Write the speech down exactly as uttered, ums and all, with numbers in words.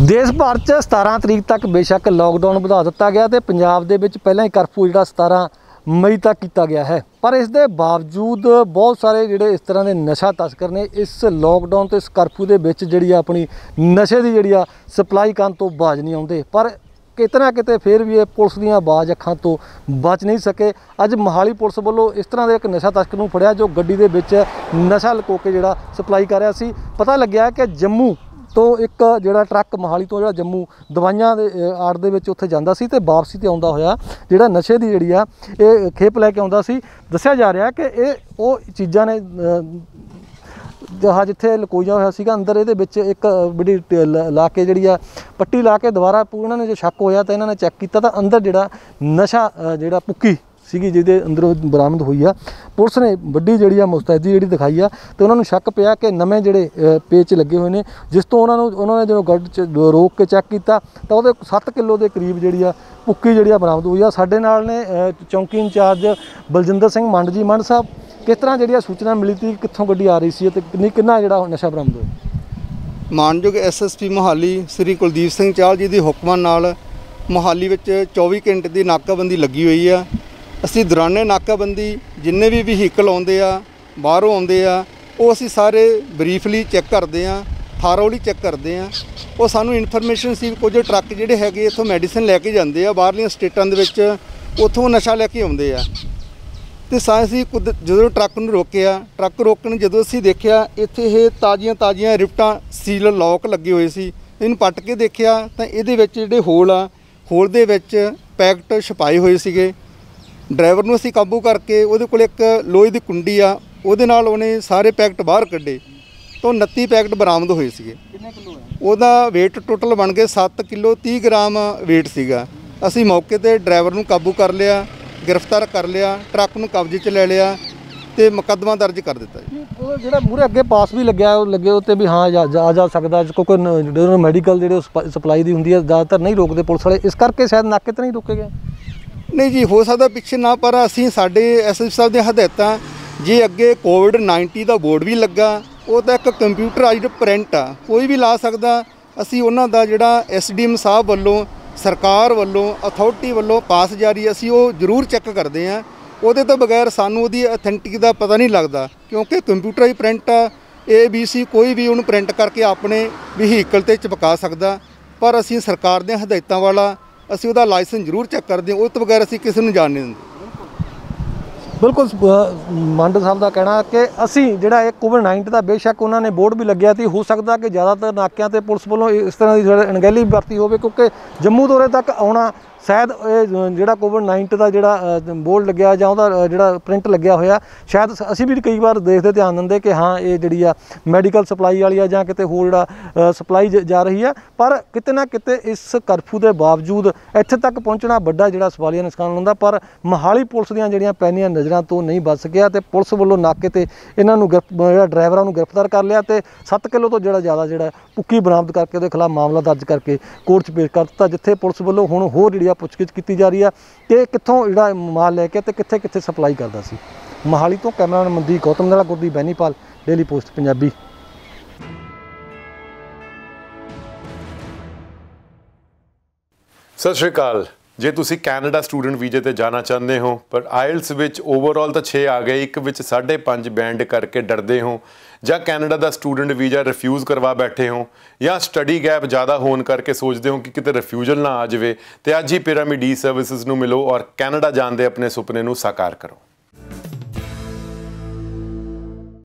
देश भर च सतारह तरीक तक बेशक लॉकडाउन बढ़ा दिता गया तो पंजाब के पहला ही कर्फ्यू जो सतारह मई तक किया गया है, पर इस दे बावजूद बहुत सारे जिहड़े इस तरह के नशा तस्कर ने इस लॉकडाउन तो इस कर्फ्यू के विच जिहड़ी अपनी नशे की जिहड़ी आ सप्लाई करन तो बाज नहीं आउंदे, पर कितना कितने फिर भी ये पुलिस दी बाज अखां तो बच नहीं सके। अज मोहाली पुलिस वालों इस तरह के एक नशा तस्कर नूं फड़िया जो गड्डी दे विच नशा लको के जिहड़ा सप्लाई कर रहा सी। पता लग्या कि जम्मू तो एक जोड़ा ट्रक मोहाली तो जो जम्मू दवाइयां के आड़ दे विच उत्थे जांदा सी ते वापसी ते आउंदा होया जिहड़ा नशे की जिहड़ी आ ये खेप लैके आउंदा सी। दस्सिया जा रहा कि ये वो चीज़ां ने जहाँ जिथे लकोइया होया सीगा अंदर इहदे विच एक बड़ी ला के जिहड़ी आ पट्टी ला के दोबारा पूरा ने जो शक होया तो इन्हां ने चैक कीता तां अंदर जिहड़ा नशा जिहड़ा पुक्की ਸੀਗੀ ਜਿਹਦੇ ਅੰਦਰੋਂ ਬਰਾਮਦ ਹੋਈ ਆ। ਪੁਲਿਸ ਨੇ ਵੱਡੀ ਜਿਹੜੀ ਆ ਮੁਸਤੈਦੀ ਜਿਹੜੀ ਦਿਖਾਈ ਆ ਤੇ ਉਹਨਾਂ ਨੂੰ ਸ਼ੱਕ ਪਿਆ ਕਿ ਨਵੇਂ ਜਿਹੜੇ ਪੇਚ ਲੱਗੇ ਹੋਏ ਨੇ, ਜਿਸ ਤੋਂ ਉਹਨਾਂ ਨੂੰ ਉਹਨਾਂ ਨੇ ਜਦੋਂ ਗੱਡ ਚ ਰੋਕ ਕੇ ਚੈੱਕ ਕੀਤਾ ਤਾਂ ਉਹਦੇ ਸੱਤ ਕਿਲੋ ਦੇ ਕਰੀਬ ਜਿਹੜੀ ਆ ਪੁੱਕੀ ਜਿਹੜੀ ਆ ਬਰਾਮਦ ਹੋਈ ਆ। ਸਾਡੇ ਨਾਲ ਨੇ ਚੌਂਕੀ ਇੰਚਾਰਜ ਬਲਜਿੰਦਰ ਸਿੰਘ ਮੰਡ ਜੀ। ਮੰਡ ਸਾਹਿਬ, ਕਿਸ ਤਰ੍ਹਾਂ ਜਿਹੜੀ ਆ ਸੂਚਨਾ ਮਿਲੀ ਸੀ ਕਿੱਥੋਂ ਗੱਡੀ ਆ ਰਹੀ ਸੀ ਤੇ ਕਿੰਨੀ ਕਿੰਨਾ ਜਿਹੜਾ ਨਸ਼ਾ ਬਰਾਮਦ ਹੋਇਆ? ਮਾਨਯੋਗ ਐਸਐਸਪੀ ਮੋਹਾਲੀ ਸ੍ਰੀ ਕੁਲਦੀਪ ਸਿੰਘ ਚਾਹਲ ਜੀ ਦੀ ਹੁਕਮਾਂ ਨਾਲ ਮੋਹਾਲੀ ਵਿੱਚ ਚੌਵੀ ਘੰਟੇ ਦੀ ਨਾਕਾਬੰਦੀ ਲੱਗੀ ਹੋਈ ਆ। ਅਸੀਂ ਦੌਰਾਨੇ ਨਾਕਾਬੰਦੀ ਜਿੰਨੇ ਵੀ ਵਹੀਕਲ ਆਉਂਦੇ ਆ ਬਾਹਰੋਂ ਆਉਂਦੇ ਆ ਉਹ ਅਸੀਂ ਸਾਰੇ ਬਰੀਫਲੀ ਚੈੱਕ ਕਰਦੇ ਆ, ਥਾਰੋਲੀ ਚੈੱਕ ਕਰਦੇ ਆ। ਉਹ ਸਾਨੂੰ ਇਨਫੋਰਮੇਸ਼ਨ ਸੀ ਕੁਝ ਟਰੱਕ ਜਿਹੜੇ ਹੈਗੇ ਇੱਥੋਂ ਮੈਡੀਸਨ ਲੈ ਕੇ ਜਾਂਦੇ ਆ ਬਾਹਰਲੀਆਂ ਸਟੇਟਾਂ ਦੇ ਵਿੱਚ, ਉੱਥੋਂ ਨਸ਼ਾ ਲੈ ਕੇ ਆਉਂਦੇ ਆ। ਅਤੇ ਸਾਂ ਅਸੀਂ ਕੁਦ ਜਦੋਂ ਟਰੱਕ ਨੂੰ ਰੋਕਿਆ, ਟਰੱਕ ਰੋਕਣ ਜਦੋਂ ਅਸੀਂ ਦੇਖਿਆ ਇੱਥੇ ਇਹ ਤਾਜ਼ੀਆਂ ਤਾਜ਼ੀਆਂ ਰਿਫਟਾਂ ਸੀਲ ਲੌਕ ਲੱਗੇ ਹੋਏ ਸੀ। ਇਹਨੂੰ ਪੱਟ ਕੇ ਦੇਖਿਆ ਤਾਂ ਇਹਦੇ ਵਿੱਚ ਜਿਹੜੇ ਹੋਲ ਆ ਹੋਲ ਦੇ ਵਿੱਚ ਪੈਕਟ ਛਪਾਏ ਹੋਏ ਸੀਗੇ। ਡਰਾਈਵਰ ਨੂੰ ਅਸੀਂ ਕਾਬੂ ਕਰਕੇ ਉਹਦੇ ਕੋਲ ਇੱਕ ਲੋਹੇ ਦੀ ਕੁੰਡੀ ਆ ਉਹਦੇ ਨਾਲ ਉਹਨੇ ਸਾਰੇ ਪੈਕਟ ਬਾਹਰ ਕੱਢੇ ਤਾਂ ਉਨੱਤੀ ਪੈਕਟ ਬਰਾਮਦ ਹੋਏ ਸੀਗੇ। ਕਿੰਨੇ ਕਿਲੋ ਹੈ ਉਹਦਾ weight ਟੋਟਲ ਬਣ ਕੇ ਸੱਤ ਕਿਲੋ ਤੀਹ ਗ੍ਰਾਮ weight ਸੀਗਾ। ਅਸੀਂ ਮੌਕੇ ਤੇ ਡਰਾਈਵਰ ਨੂੰ ਕਾਬੂ ਕਰ ਲਿਆ, ਗ੍ਰਿਫਤਾਰ ਕਰ ਲਿਆ, ਟਰੱਕ ਨੂੰ ਕਬਜ਼ੇ 'ਚ ਲੈ ਲਿਆ ਤੇ ਮੁਕੱਦਮਾ ਦਰਜ ਕਰ ਦਿੱਤਾ ਜੀ। ਉਹ ਜਿਹੜਾ ਮੂਹਰੇ ਅੱਗੇ ਪਾਸ ਵੀ ਲੱਗਿਆ ਉਹ ਲੱਗੇ ਉੱਤੇ ਵੀ ਹਾਂ ਜਾ ਜਾ ਸਕਦਾ, ਕਿਉਂਕਿ ਮੈਡੀਕਲ ਜਿਹੜੇ ਸਪਲਾਈ ਦੀ ਹੁੰਦੀ ਹੈ ਜ਼ਿਆਦਾਤਰ ਨਹੀਂ ਰੋਕਦੇ ਪੁਲਿਸ ਵਾਲੇ, ਇਸ ਕਰਕੇ ਸ਼ਾਇਦ ਨਾਕੇ ਤੇ ਨਹੀਂ ਰੋਕੇ ਗਏ। नहीं जी, हो सकता पिछे ना, पर असी साढ़े एस एस साहब दी हदायतां जे अगे कोविड नाइनटीन का बोर्ड भी लगा वो तो एक कंप्यूटराइज प्रिंट आ कोई भी ला सकता। असी उन्हां दा जिहड़ा एस डी एम साहब वालों सरकार वालों अथॉरिटी वालों पास जारी असी वो जरूर चैक करते हैं। वो तो बगैर सानू उहदी अथेंटिक का पता नहीं लगता, क्योंकि computerize print A B C कोई भी उन्हें प्रिंट करके अपने वहीकल ते चिपका सकता। पर असी सरकार दी हदायतां वाला ਅਸੀਂ ਉਹਦਾ ਲਾਇਸੈਂਸ ਜ਼ਰੂਰ ਚੈੱਕ ਕਰਦੇ ਹਾਂ, ਉਸ ਤੋਂ ਬਗੈਰ ਅਸੀਂ ਕਿਸੇ ਨੂੰ ਜਾਣ ਨਹੀਂ ਦਿੰਦੇ। ਬਿਲਕੁਲ ਮੰਡ ਸਾਹਿਬ ਦਾ ਕਹਿਣਾ ਕਿ ਅਸੀਂ ਜਿਹੜਾ ਇਹ ਕੋਵਿਡ ਨਾਈਨਟੀਨ ਦਾ ਬੇਸ਼ੱਕ ਉਹਨਾਂ ਨੇ ਬੋਰਡ ਵੀ ਲੱਗਿਆ ਸੀ, ਹੋ ਸਕਦਾ ਕਿ ਜ਼ਿਆਦਾਤਰ ਨਾਕਿਆਂ ਤੇ ਪੁਲਿਸ ਵੱਲੋਂ ਇਸ ਤਰ੍ਹਾਂ ਦੀ ਅਣਗਹਿਲੀ ਵਰਤੀ ਹੋਵੇ, ਕਿਉਂਕਿ ਜੰਮੂ ਦੌਰੇ ਤੱਕ ਆਉਣਾ ਸ਼ਾਇਦ ਇਹ ਜਿਹੜਾ ਕੋਵਿਡ ਨਾਈਨਟੀਨ ਦਾ ਜਿਹੜਾ ਬੋਰਡ ਲੱਗਿਆ ਜਾਂ ਉਹਦਾ ਜਿਹੜਾ ਪ੍ਰਿੰਟ ਲੱਗਿਆ ਹੋਇਆ ਸ਼ਾਇਦ ਅਸੀਂ ਵੀ ਕਈ ਵਾਰ ਦੇਖਦੇ ਧਿਆਨ ਦਿੰਦੇ ਕਿ ਹਾਂ ਇਹ ਜਿਹੜੀ ਆ ਮੈਡੀਕਲ ਸਪਲਾਈ ਵਾਲੀ ਆ ਜਾਂ ਕਿਤੇ ਹੋਰ ਜਿਹੜਾ ਸਪਲਾਈ ਜਾ ਰਹੀ ਆ, ਪਰ ਕਿਤੇ ਨਾ ਕਿਤੇ ਇਸ ਕਰਫਿਊ ਦੇ ਬਾਵਜੂਦ ਇੱਥੇ ਤੱਕ ਪਹੁੰਚਣਾ ਵੱਡਾ ਜਿਹੜਾ ਸਵਾਲੀਆ ਨਿਸ਼ਾਨ ਹੁੰਦਾ। ਪਰ ਮੋਹਾਲੀ ਪੁਲਿਸ ਦੀਆਂ ਜਿਹੜੀਆਂ ਪੈਨੀਆਂ ਨਜ਼ਰਾਂ ਤੋਂ ਨਹੀਂ ਬਚ ਸਕਿਆ ਤੇ ਪੁਲਿਸ ਵੱਲੋਂ ਨਾਕੇ ਤੇ ਇਹਨਾਂ ਨੂੰ ਜਿਹੜਾ ਡਰਾਈਵਰਾਂ ਨੂੰ ਗ੍ਰਿਫਤਾਰ ਕਰ ਲਿਆ ਤੇ ਸੱਤ ਕਿਲੋ ਤੋਂ ਜਿਹੜਾ ਜ਼ਿਆਦਾ ਜਿਹੜਾ ਪੁੱਕੀ ਬਰਾਮਦ ਕਰਕੇ ਉਹਦੇ ਖਿਲਾਫ ਮਾਮਲਾ ਦਰਜ ਕਰਕੇ ਕੋਰਟ 'ਚ ਪੇਸ਼ ਕਰ ਦਿੱਤਾ, ਜਿੱਥੇ ਪੁਲਿਸ ਵੱਲੋਂ ਹੁਣ ਹੋਰ ਜਿਹੜੀ ਪੁੱਛਗਿੱਛ ਕੀਤੀ जा रही है कि कितों जो माल लैके तो कितने कितने सप्लाई करता सी। मोहाली तो कैमरामैन मंदी गौतम नाला गुरदीप बैनीपाल, डेली पोस्ट पंजाबी। सत श्री अकाल। जे तुसी कैनेडा स्टूडेंट वीजे ते जाना चाहते हो पर आइल्स विच ओवरऑल तो छे आ गए, एक विच साढ़े पाँच बैंड करके डरते हो, या कैनेडा का स्टूडेंट वीज़ा रिफ्यूज़ करवा बैठे हो, या स्टडी गैप ज़्यादा होने करके सोचते हो कि कितने रिफ्यूजल ना आ जाए, तो अज ही पिरामिड ई सर्विसेज नूं मिलो और कैनेडा जाने दे अपने सुपने नूं साकार करो।